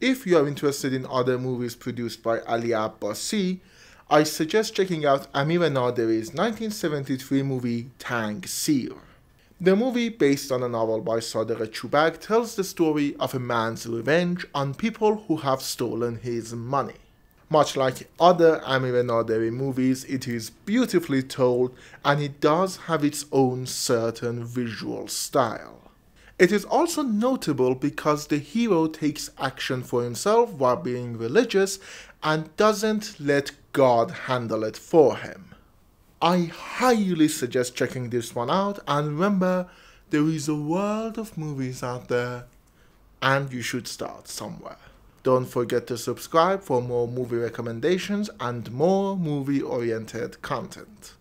If you are interested in other movies produced by Ali Abbasi, I suggest checking out Amir Naderi's 1973 movie Tangsir. The movie, based on a novel by Sadegh Chubak, tells the story of a man's revenge on people who have stolen his money. Much like other Amir Naderi movies, it is beautifully told and it does have its own certain visual style. It is also notable because the hero takes action for himself while being religious and doesn't let God handle it for him. I highly suggest checking this one out, and remember, there is a world of movies out there and you should start somewhere. Don't forget to subscribe for more movie recommendations and more movie-oriented content.